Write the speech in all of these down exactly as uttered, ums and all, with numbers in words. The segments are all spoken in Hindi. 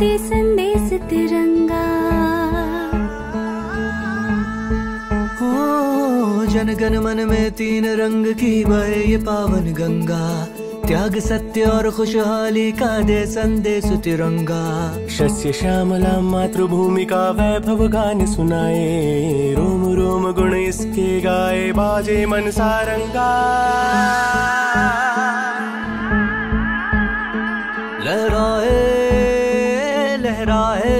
दे संदेश तिरंगा। ओ जन गण मन में तीन रंग की बहे ये पावन गंगा, त्याग सत्य और खुशहाली का दे संदेश तिरंगा। शस्य श्यामला मातृभूमि का वैभव गान सुनाए, रोम रोम गुण इसके गाए बाजे मन सारंगा। लहराए लहराए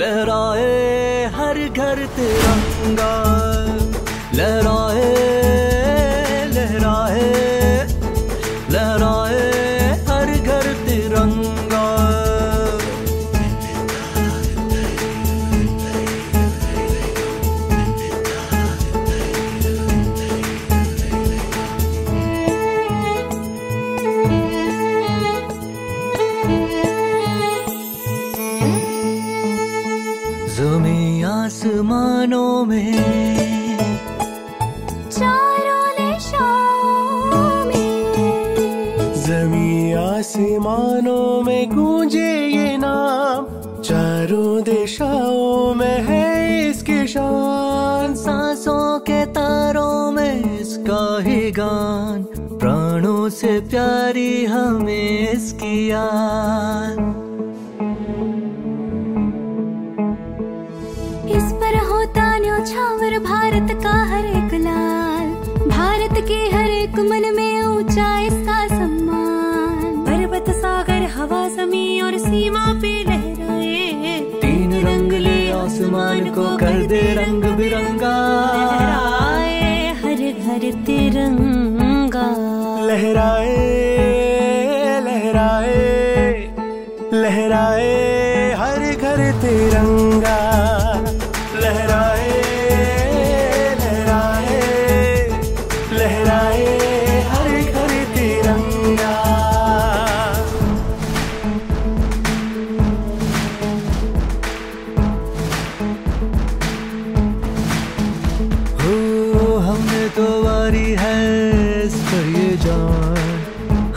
लहराए हर घर तिरंगा। लहराए लहराए लहराए हर घर तिरंगा। ज़मीं आसमानों में चारों दिशाओं में, ज़मीं आसमानों में गूंजे ये नाम, चारों दिशाओं में है इसकी शान। सांसों के तारों में इसका ही गान, प्राणों से प्यारी हमें इसकी याद। इस पर होता न्योछावर भारत का हर एक लाल, भारत के हर एक मन में ऊंचा इसका सम्मान। पर्वत सागर हवा जमीन और सीमा पे लहराए, तीन रंग ले आसमान को कर दे रंग बिरंगा। लहराए हर घर तिरंगा। लहराए लहराए लहराए हर घर तिरंगा। लहराए लहराए लहराए हर घर तिरंगा। हो हमने तो वारी है इस पर ये जान,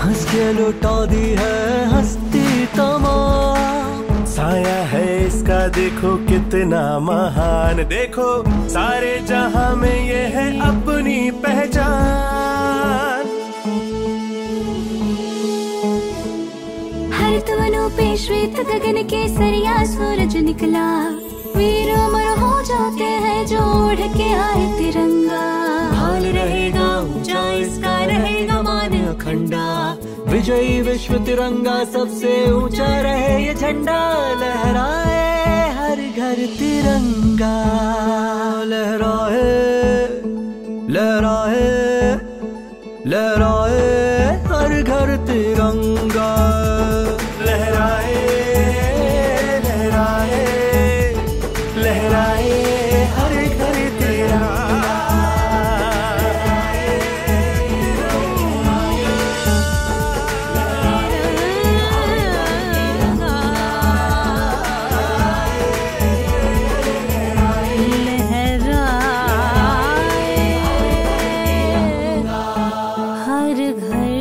हंस के लुटा दी है हंसती तमाम। साया है इसका देखो कितना महान, देखो सारे जहां में ये है अपनी पहचान। हर त्वनों पे श्वेत गगन के सरिया सूरज निकला, वीर अमर हो जाते हैं जो ओढ़ के आए तिरंगा। हाल रहेगा ऊंचा इसका, रहेगा मान अखंडा, विजयी विश्व तिरंगा सबसे ऊंचा रहे ये झंडा। लहराए हर घर तिरंगा। लहराए लहराए लहराए हर घर तिरंगा। लहराए लहराए लहराए हर घर तिरंगा। हर घर